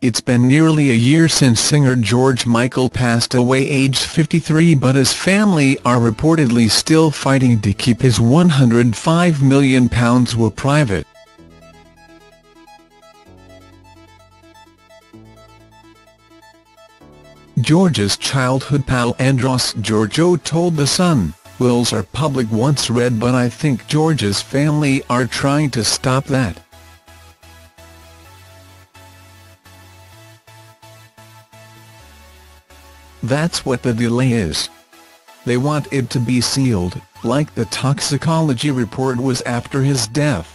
It's been nearly a year since singer George Michael passed away aged 53, but his family are reportedly still fighting to keep his £105 million will private. George's childhood pal Andros Georgiou told The Sun, "Wills are public once read, but I think George's family are trying to stop that. That's what the delay is. They want it to be sealed, like the toxicology report was after his death."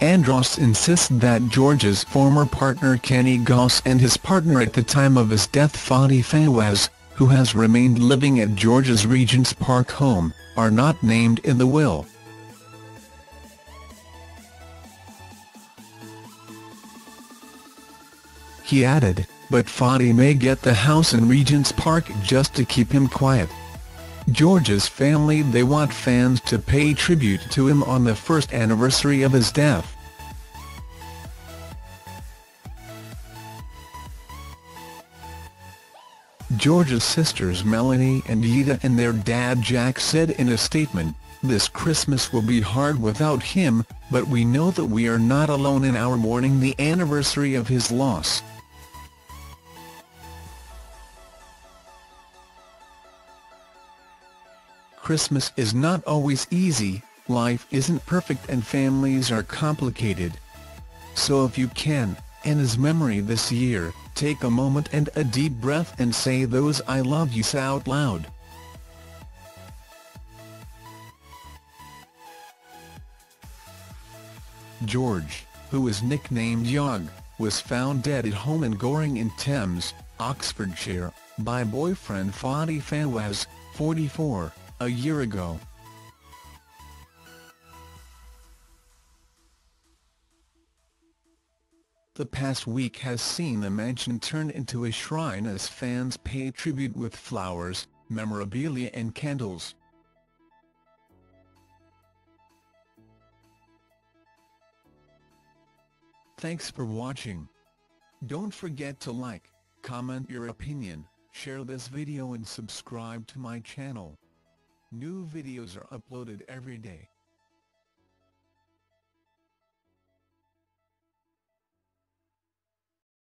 Andros insists that George's former partner Kenny Goss and his partner at the time of his death Fadi Fawaz, who has remained living at George's Regent's Park home, are not named in the will. He added, "But Fadi may get the house in Regent's Park just to keep him quiet." George's family, they want fans to pay tribute to him on the first anniversary of his death. George's sisters Melanie and Ida and their dad Jack said in a statement, "This Christmas will be hard without him, but we know that we are not alone in our mourning the anniversary of his loss." "Christmas is not always easy, life isn't perfect and families are complicated. So if you can, in his memory this year, take a moment and a deep breath and say those I love yous out loud." George, who is nicknamed Yog, was found dead at home in Goring in Thames, Oxfordshire, by boyfriend Fadi Fawaz, 44, a year ago. The past week has seen the mansion turn into a shrine as fans pay tribute with flowers, memorabilia and candles. Thanks for watching. Don't forget to like, comment your opinion, share this video and subscribe to my channel. New videos are uploaded every day.